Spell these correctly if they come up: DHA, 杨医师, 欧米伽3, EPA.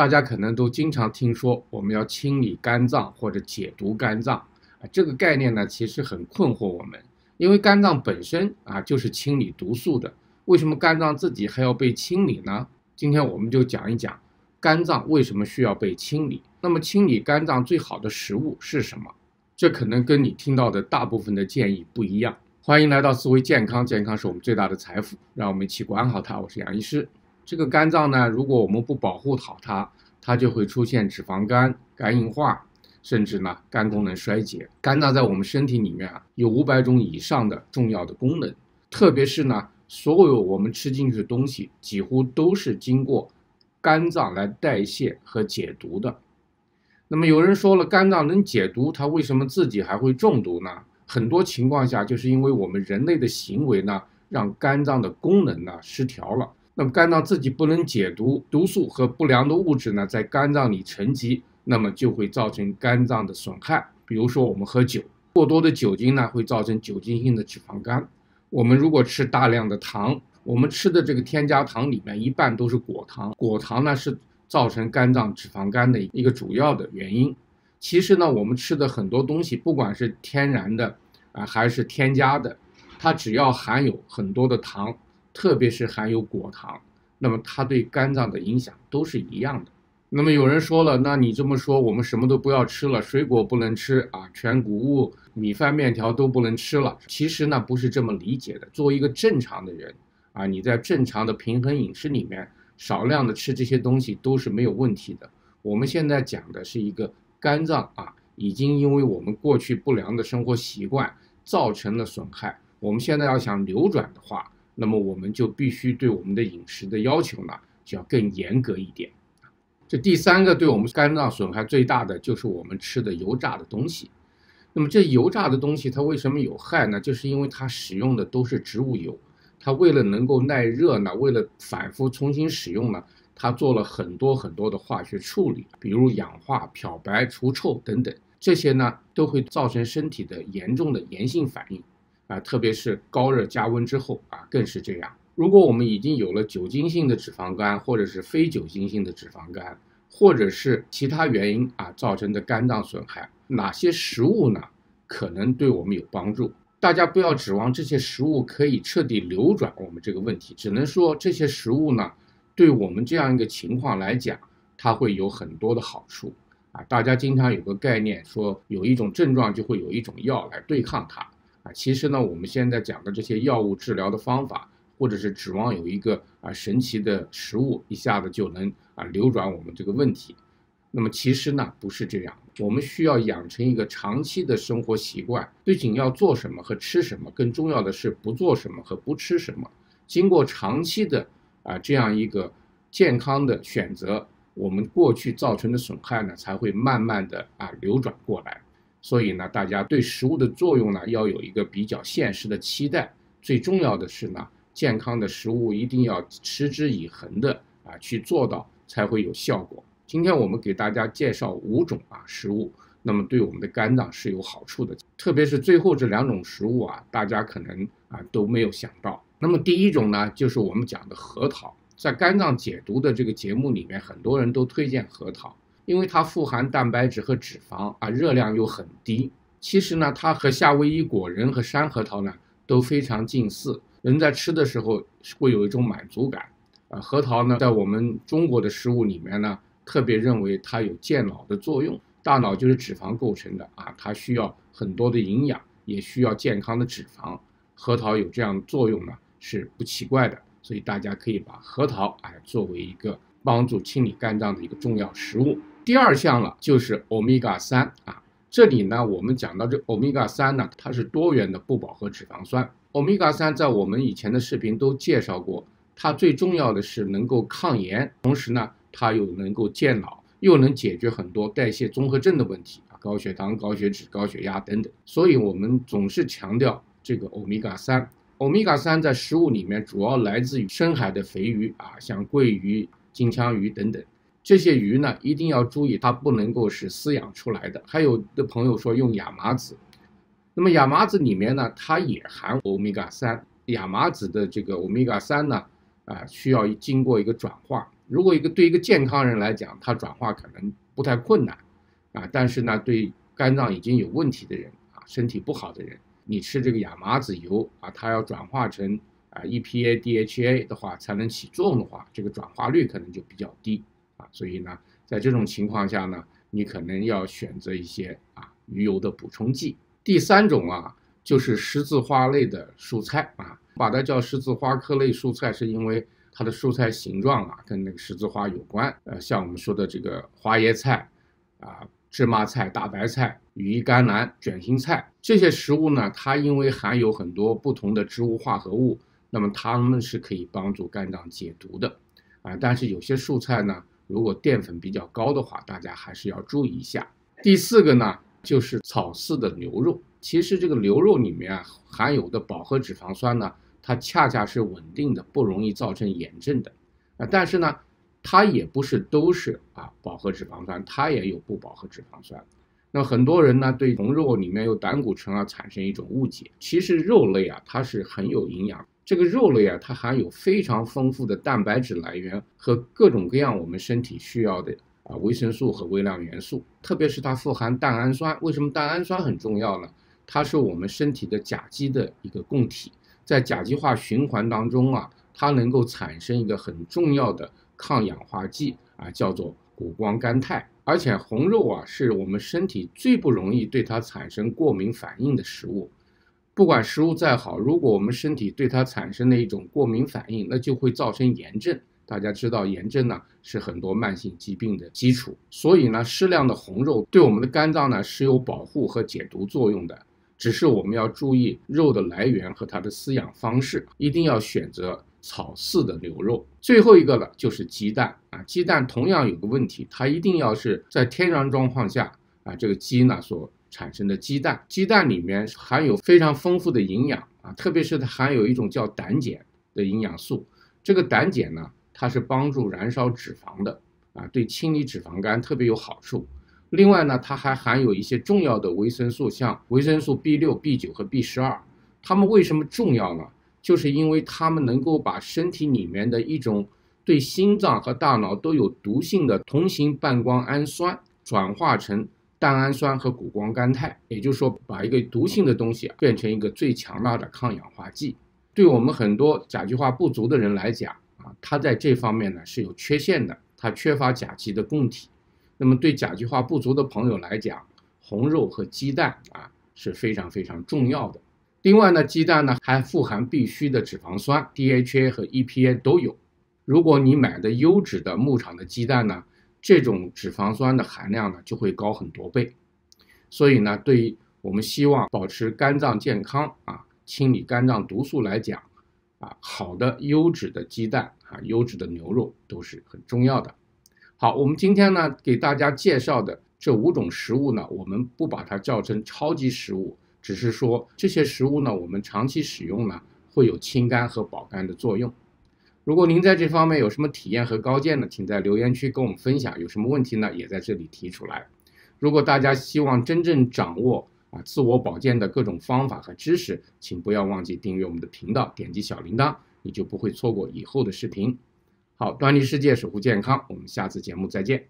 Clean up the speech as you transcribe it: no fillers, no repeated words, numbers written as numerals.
大家可能都经常听说我们要清理肝脏或者解毒肝脏啊，这个概念呢其实很困惑我们，因为肝脏本身啊就是清理毒素的，为什么肝脏自己还要被清理呢？今天我们就讲一讲肝脏为什么需要被清理。那么清理肝脏最好的食物是什么？这可能跟你听到的大部分的建议不一样。欢迎来到思维健康，健康是我们最大的财富，让我们一起管好它。我是杨医师。这个肝脏呢，如果我们不保护好它，它就会出现脂肪肝、肝硬化，甚至呢肝功能衰竭。肝脏在我们身体里面啊，有500种以上的重要的功能，特别是呢，所有我们吃进去的东西几乎都是经过肝脏来代谢和解毒的。那么有人说了，肝脏能解毒，它为什么自己还会中毒呢？很多情况下就是因为我们人类的行为呢，让肝脏的功能呢失调了。那么肝脏自己不能解毒，毒素和不良的物质呢在肝脏里沉积，那么就会造成肝脏的损害。比如说我们喝酒，过多的酒精呢会造成酒精性的脂肪肝。我们如果吃大量的糖，我们吃的这个添加糖里面一半都是果糖，果糖呢是造成肝脏脂肪肝的一个主要的原因。其实呢，我们吃的很多东西，不管是天然的啊还是添加的，它只要含有很多的糖，特别是含有果糖，那么它对肝脏的影响都是一样的。那么有人说了，那你这么说，我们什么都不要吃了，水果不能吃啊，全谷物、米饭、面条都不能吃了。其实呢，不是这么理解的。作为一个正常的人啊，你在正常的平衡饮食里面，少量的吃这些东西都是没有问题的。我们现在讲的是一个肝脏啊，已经因为我们过去不良的生活习惯造成了损害。我们现在要想扭转的话，那么我们就必须对我们的饮食的要求呢，就要更严格一点。这第三个对我们肝脏损害最大的就是我们吃的油炸的东西。那么这油炸的东西它为什么有害呢？就是因为它使用的都是植物油，它为了能够耐热呢，为了反复重新使用呢，它做了很多的化学处理，比如氧化、漂白、除臭等等，这些呢都会造成身体的严重的炎性反应啊，特别是高热加温之后啊，更是这样。如果我们已经有了酒精性的脂肪肝，或者是非酒精性的脂肪肝，或者是其他原因啊造成的肝脏损害，哪些食物呢可能对我们有帮助？大家不要指望这些食物可以彻底扭转我们这个问题，只能说这些食物呢对我们这样一个情况来讲，它会有很多的好处啊。大家经常有个概念说，有一种症状就会有一种药来对抗它啊。其实呢，我们现在讲的这些药物治疗的方法，或者是指望有一个神奇的食物一下子就能扭转我们这个问题，那么其实呢不是这样。我们需要养成一个长期的生活习惯，不仅要做什么和吃什么，更重要的是不做什么和不吃什么。经过长期的这样一个健康的选择，我们过去造成的损害呢才会慢慢的扭转过来。所以呢，大家对食物的作用呢要有一个比较现实的期待。最重要的是呢，健康的食物一定要持之以恒的去做到，才会有效果。今天我们给大家介绍5种食物，那么对我们的肝脏是有好处的，特别是最后这2种食物啊，大家可能都没有想到。那么第一种呢，就是我们讲的核桃。在肝脏解毒的这个节目里面，很多人都推荐核桃，因为它富含蛋白质和脂肪啊，热量又很低。其实呢，它和夏威夷果仁和山核桃呢都非常近似。人在吃的时候会有一种满足感啊。核桃呢，在我们中国的食物里面呢，特别认为它有健脑的作用。大脑就是脂肪构成的啊，它需要很多的营养，也需要健康的脂肪。核桃有这样的作用呢，是不奇怪的。所以大家可以把核桃作为一个帮助清理肝脏的一个重要食物。第二项了，就是欧米伽3啊。这里呢，我们讲到这欧米伽3呢，它是多元的不饱和脂肪酸。欧米伽3在我们以前的视频都介绍过，它最重要的是能够抗炎，同时呢，它又能够健脑，又能解决很多代谢综合症的问题，高血糖、高血脂、高血压等等。所以我们总是强调这个欧米伽3。欧米伽3在食物里面主要来自于深海的肥鱼啊，像桂鱼、金枪鱼等等。这些鱼呢，一定要注意它不能够是饲养出来的。还有的朋友说用亚麻籽，那么亚麻籽里面呢，它也含欧米伽3。亚麻籽的这个欧米伽3呢，需要经过一个转化，如果对一个健康人来讲，他转化可能不太困难啊，但是呢，对肝脏已经有问题的人啊，身体不好的人，你吃这个亚麻籽油啊，它要转化成啊 EPA、DHA 的话，才能起作用的话，这个转化率可能就比较低啊。所以呢，在这种情况下呢，你可能要选择一些啊鱼油的补充剂。第三种啊，就是十字花类的蔬菜啊，把它叫十字花科类蔬菜，是因为它的蔬菜形状啊跟那个十字花有关。像我们说的这个花椰菜啊、芝麻菜、大白菜、羽衣甘蓝、卷心菜这些食物呢，它因为含有很多不同的植物化合物，那么它们是可以帮助肝脏解毒的啊。但是有些蔬菜呢，如果淀粉比较高的话，大家还是要注意一下。第四个呢，就是草饲的牛肉。其实这个牛肉里面啊含有的饱和脂肪酸呢，它恰恰是稳定的，不容易造成炎症的啊。但是呢，它也不是都是啊饱和脂肪酸，它也有不饱和脂肪酸。那很多人呢对红肉里面有胆固醇啊产生一种误解。其实肉类啊它是很有营养，这个肉类啊它含有非常丰富的蛋白质来源和各种各样我们身体需要的啊维生素和微量元素，特别是它富含蛋氨酸。为什么蛋氨酸很重要呢？它是我们身体的甲基的一个供体，在甲基化循环当中啊，它能够产生一个很重要的抗氧化剂啊，叫做谷胱甘肽。而且红肉啊是我们身体最不容易对它产生过敏反应的食物。不管食物再好，如果我们身体对它产生了一种过敏反应，那就会造成炎症。大家知道炎症呢是很多慢性疾病的基础，所以呢适量的红肉对我们的肝脏呢是有保护和解毒作用的。只是我们要注意肉的来源和它的饲养方式，一定要选择草饲的牛肉。最后一个呢，就是鸡蛋啊，鸡蛋同样有个问题，它一定要是在天然状况下啊，这个鸡呢所产生的鸡蛋，鸡蛋里面含有非常丰富的营养啊，特别是它含有一种叫胆碱的营养素。这个胆碱呢，它是帮助燃烧脂肪的啊，对清理脂肪肝特别有好处。另外呢，它还含有一些重要的维生素，像维生素 B6、B9 和 B12。它们为什么重要呢？就是因为它们能够把身体里面的一种对心脏和大脑都有毒性的同型半胱氨酸转化成蛋氨酸和谷胱甘肽，也就是说，把一个毒性的东西变成一个最强大的抗氧化剂。对我们很多甲基化不足的人来讲啊，它在这方面呢是有缺陷的，它缺乏甲基的供体。那么对甲基化不足的朋友来讲，红肉和鸡蛋啊是非常非常重要的。另外呢，鸡蛋呢还富含必需的脂肪酸 DHA 和 EPA 都有。如果你买的优质的牧场的鸡蛋呢，这种脂肪酸的含量呢就会高很多倍。所以呢，对于我们希望保持肝脏健康啊，清理肝脏毒素来讲啊，好的优质的鸡蛋啊，优质的牛肉都是很重要的。好，我们今天呢给大家介绍的这五种食物呢，我们不把它叫成超级食物，只是说这些食物呢，我们长期使用呢会有清肝和保肝的作用。如果您在这方面有什么体验和高见呢，请在留言区跟我们分享。有什么问题呢，也在这里提出来。如果大家希望真正掌握啊自我保健的各种方法和知识，请不要忘记订阅我们的频道，点击小铃铛，你就不会错过以后的视频。好，端倪世界，守护健康，我们下次节目再见。